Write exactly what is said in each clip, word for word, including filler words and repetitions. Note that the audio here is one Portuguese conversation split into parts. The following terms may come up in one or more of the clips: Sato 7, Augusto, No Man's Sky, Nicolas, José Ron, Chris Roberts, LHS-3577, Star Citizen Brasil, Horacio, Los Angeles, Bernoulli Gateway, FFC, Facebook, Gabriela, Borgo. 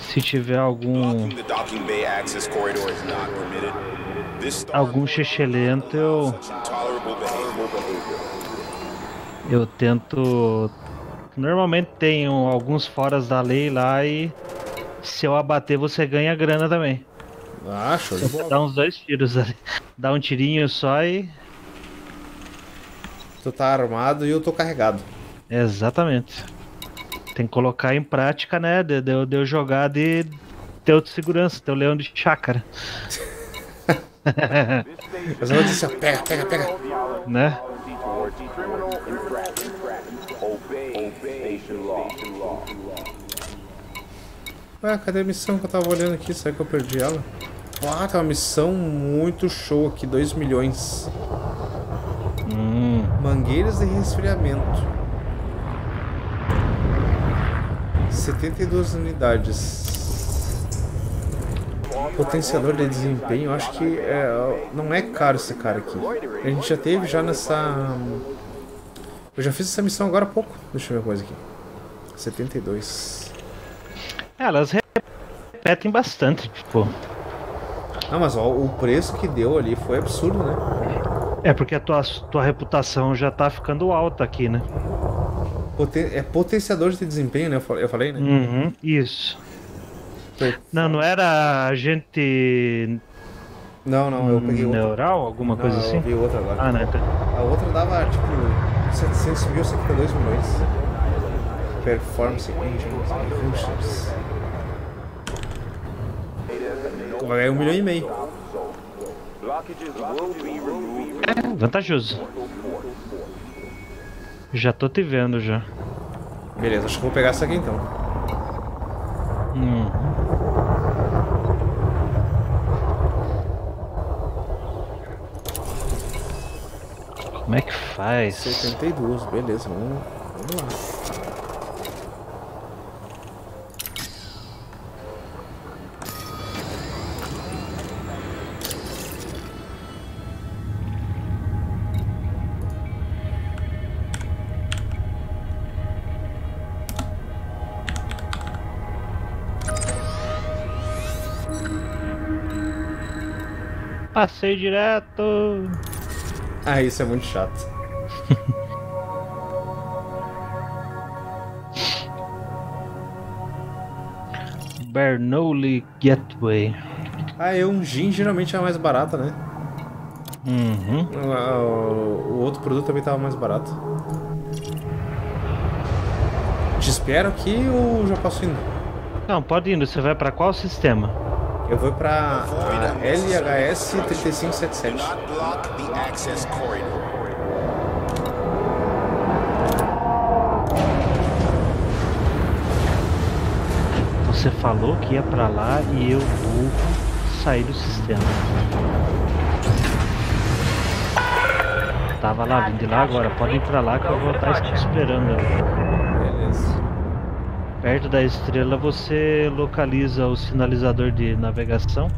Se tiver algum algum xexelento, eu eu tento. Normalmente tem alguns foras da lei lá e se eu abater você ganha grana também. Ah, show de bola. Dá uns dois tiros ali. Dá um tirinho só e... Tu tá armado e eu tô carregado. Exatamente. Tem que colocar em prática, né? De, de, de eu jogar de teu segurança, teu leão de chácara. Mas eu vou dizer, pega, pega, pega. Né? Ué, cadê a missão que eu tava olhando aqui? Será que eu perdi ela? Ah, tem uma missão muito show aqui, dois milhões. Hum. Mangueiras de resfriamento. setenta e duas unidades. Potenciador de desempenho, acho que é, não é caro esse cara aqui. A gente já teve já nessa... Eu já fiz essa missão agora há pouco. Deixa eu ver uma coisa aqui. setenta e dois. É, elas repetem bastante, tipo... Ah, mas ó, o preço que deu ali foi absurdo, né? É porque a tua, tua reputação já tá ficando alta aqui, né? É potenciador de desempenho, né? Eu falei, né? Uhum, isso. Foi. Não, não era agente... Não, não, eu peguei outra. Neural, alguma não, coisa eu assim? Eu outra agora. Ah, né? A outra dava, tipo, setecentos mil, setenta e dois milhões. Performance Engines. Vai ganhar um milhão e meio. É, vantajoso. Já tô te vendo já. Beleza, acho que vou pegar essa aqui então. Hum. Como é que faz? setenta e duas, beleza, vamos, vamos lá. Passei direto. Ah, isso é muito chato. Bernoulli Gateway. Ah, é um gin, geralmente é mais barata, né? Uhum. O, o outro produto também tava mais barato. Te espero aqui ou já posso indo? Não, pode indo. Você vai pra qual sistema? Eu vou para L H S três cinco sete sete. Você falou que ia para lá e eu vou sair do sistema. Tava lá, vindo de lá agora. Pode ir para lá que eu vou estar te esperando. Beleza. Perto da estrela você localiza o sinalizador de navegação?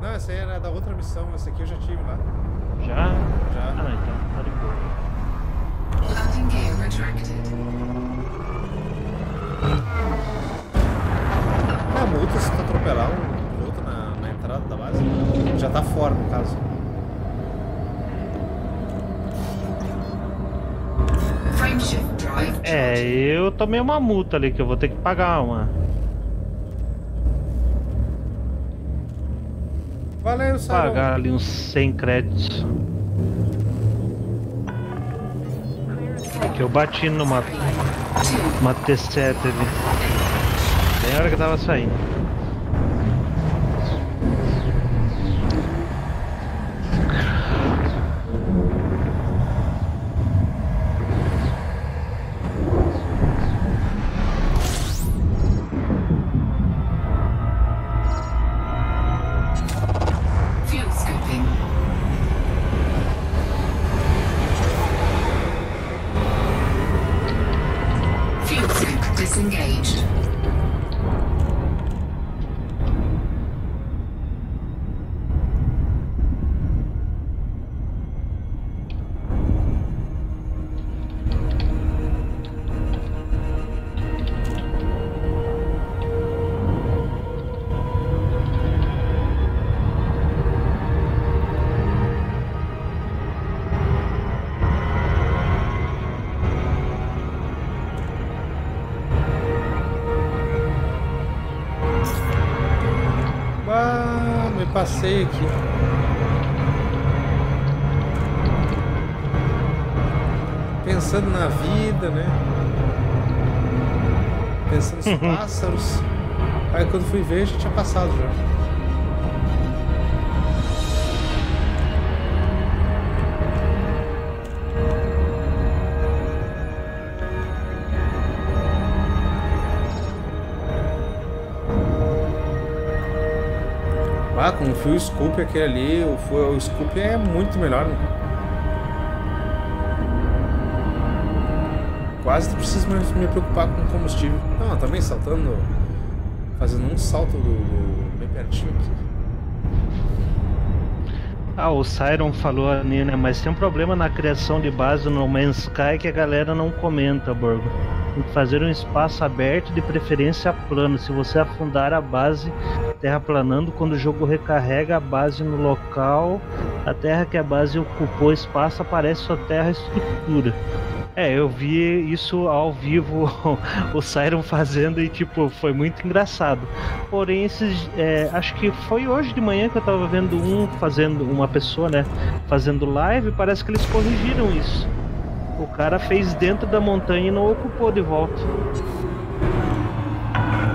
Não, essa aí era da outra missão, essa aqui eu já tive lá. Já? Já. Ah não, então tá de boa. É multa se tu atropelar um piloto na, na entrada da base. Já tá fora no caso. É, eu tomei uma multa ali que eu vou ter que pagar uma. Valeu, Sato. Pagar ali uns cem créditos. É que eu bati numa uma T sete ali. Bem na hora que eu tava saindo. passei aqui. Pensando na vida, né? Pensando nos uhum. pássaros. Aí quando fui ver, já tinha passado já. Ah, como foi o Scoop aquele ali, o, o Scoop é muito melhor, né? Quase não preciso mais me preocupar com combustível. Não, também saltando, fazendo um salto do, do bem pertinho aqui. Ah, o Siron falou ali, né? Mas tem um problema na criação de base no Man's Sky que a galera não comenta, Borgo. Tem que fazer um espaço aberto, de preferência plano. Se você afundar a base terraplanando, quando o jogo recarrega a base no local, a terra que a base ocupou espaço, aparece sua terra estrutura. É, eu vi isso ao vivo, o Siron fazendo, e tipo, foi muito engraçado. Porém, esses, é, acho que foi hoje de manhã que eu tava vendo um fazendo, uma pessoa, né, fazendo live, parece que eles corrigiram isso. O cara fez dentro da montanha e não ocupou de volta.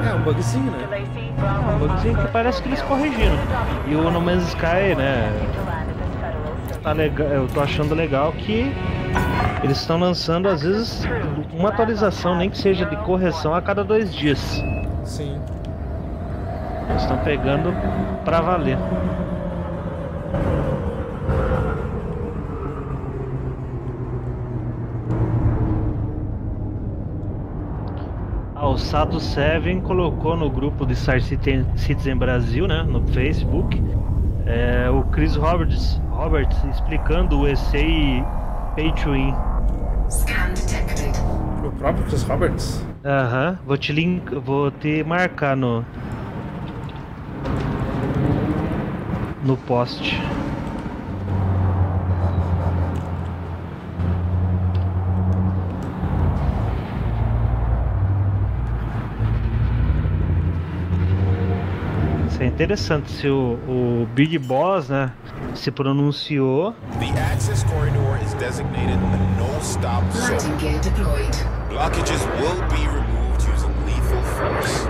É, um bugzinho, né? É um bugzinho que parece que eles corrigiram. E o No Man's Sky, né? Tá legal, eu tô achando legal que eles estão lançando, às vezes, uma atualização, nem que seja de correção, a cada dois dias. Sim. Eles estão pegando pra valer. O Sato sete colocou no grupo de Star Citizen Brasil, né, no Facebook, é, o Chris Roberts, Roberts explicando o E C e Pay to Win. O próprio Chris Roberts? Aham, uhum, vou te link, vou te marcar no no post. É interessante se o, o Big Boss, né, se pronunciou. The access corridor is designated a no-stop zone. Blockages will be removed using lethal force.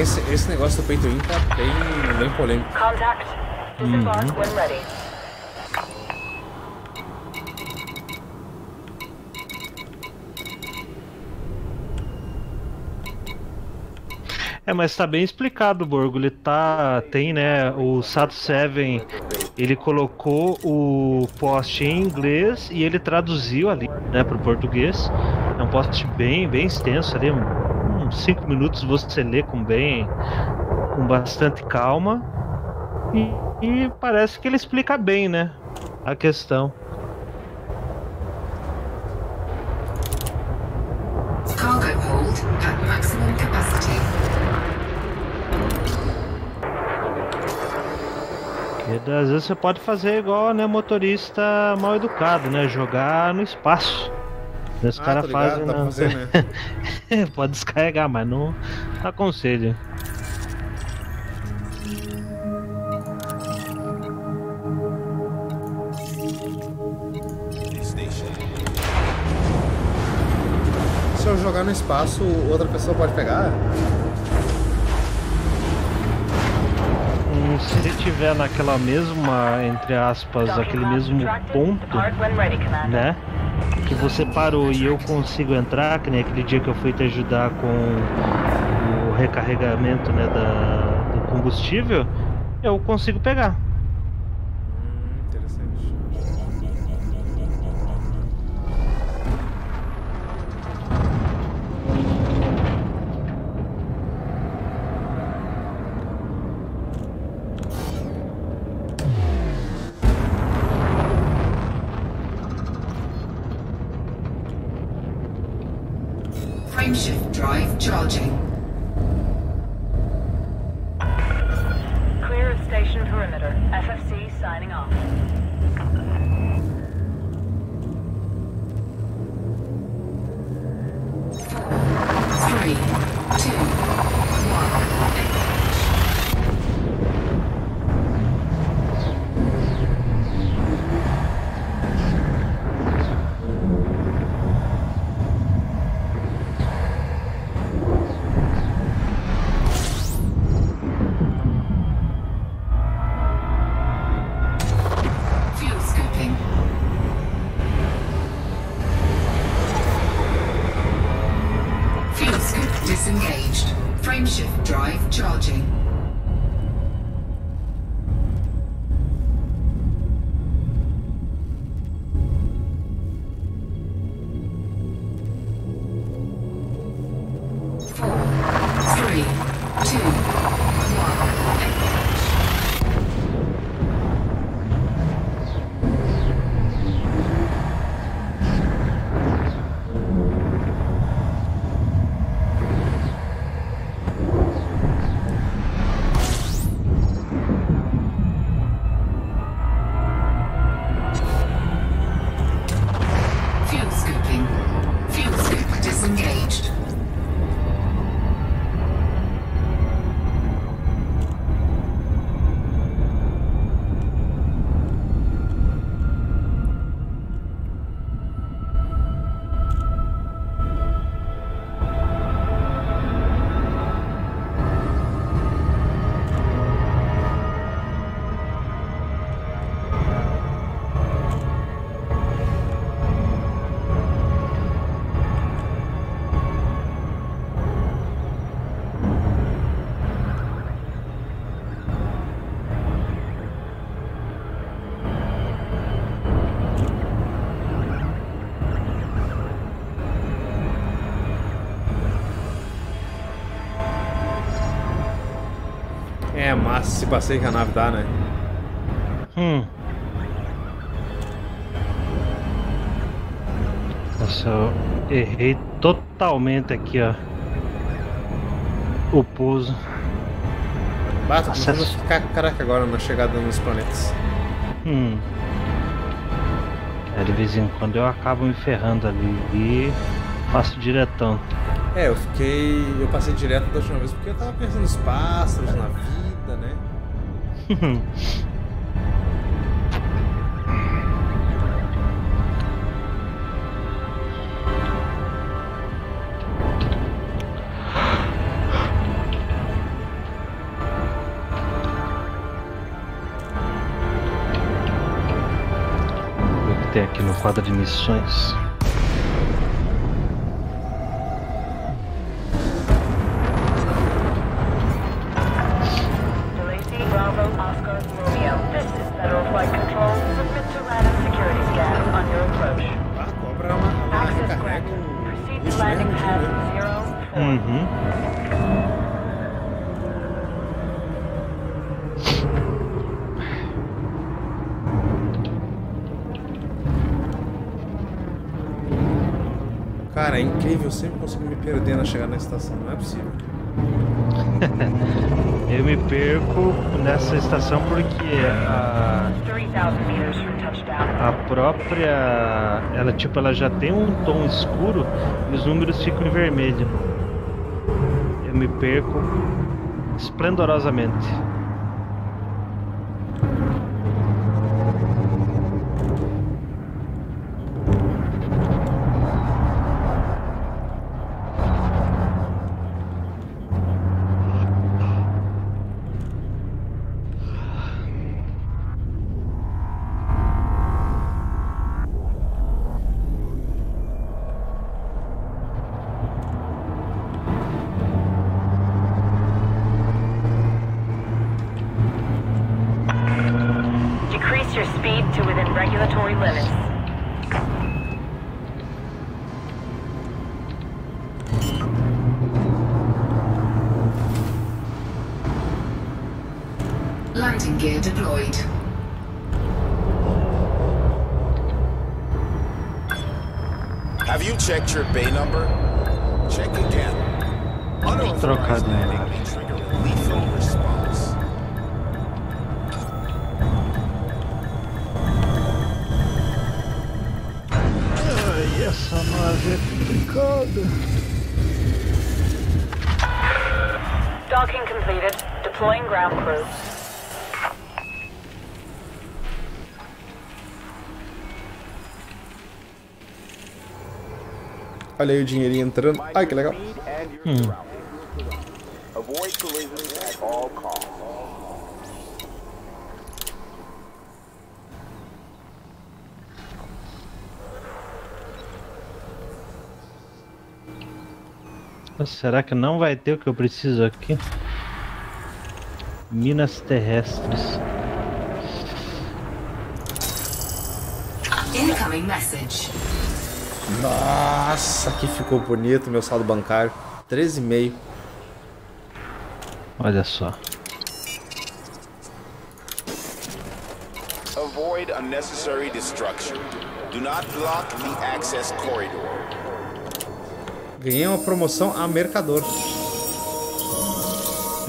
Esse, esse negócio do peitoinho tá bem, bem polêmico. Contact. Uhum. É, mas tá bem explicado, Borgo. Ele tá. Tem, né? O Sato sete, ele colocou o post em inglês e ele traduziu ali, né, pro português. É um post bem, bem extenso ali. Uns cinco minutos você lê com bem. Com bastante calma. E. E parece que ele explica bem, né, a questão. Cargo hold at maximum capacity. E às vezes você pode fazer igual, né, motorista mal educado, né, jogar no espaço. Os ah, caras fazem, tá, né? Pode descarregar, mas não aconselho. Se eu jogar no espaço, outra pessoa pode pegar? Hum, se ele tiver naquela mesma, entre aspas, aquele mesmo ponto, né, que você parou e eu consigo entrar, que nem aquele dia que eu fui te ajudar com o recarregamento, né, da, do combustível, eu consigo pegar. Clear of station perimeter. F F C signing off. Three, two, one. É massa esse passeio que a nave dá, né? Hum. Nossa, eu errei totalmente aqui, ó. O pouso. Basta, vamos ficar caraca agora na chegada nos planetas. Hum. É, de vez em quando eu acabo me ferrando ali e faço diretão. É, eu fiquei. Eu passei direto da última vez porque eu tava pensando nos pássaros, na vida. Né? O que tem aqui no quadro de missões? Cara, é incrível, eu sempre consigo me perder na chegada na estação, não é possível. Eu me perco nessa estação porque a, a própria, ela tipo, ela já tem um tom escuro e os números ficam em vermelho. Eu me perco esplendorosamente. Trocadinho. numbers. Olha aí o dinheirinho entrando. Ai, que legal. Hum. Será que não vai ter o que eu preciso aqui? Minas terrestres. Incoming message. Nossa, que ficou bonito meu saldo bancário. treze e meio. Olha só. Avoid unnecessary destruction. Do not block the access corridor. Ganhei uma promoção a mercador.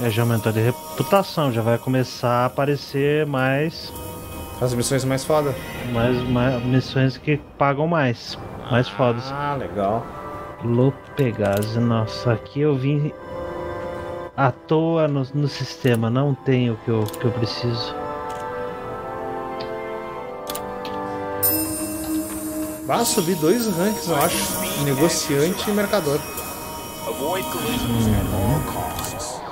É, já aumentou de reputação, já vai começar a aparecer mais... As missões mais foda. Mais, mais missões que pagam mais, mais fodas. Ah, legal. Lopegas, nossa, aqui eu vim à toa no, no sistema, não tenho o que eu, que eu preciso. Vai subir dois ranks, eu acho. Negociante e mercador. Hum.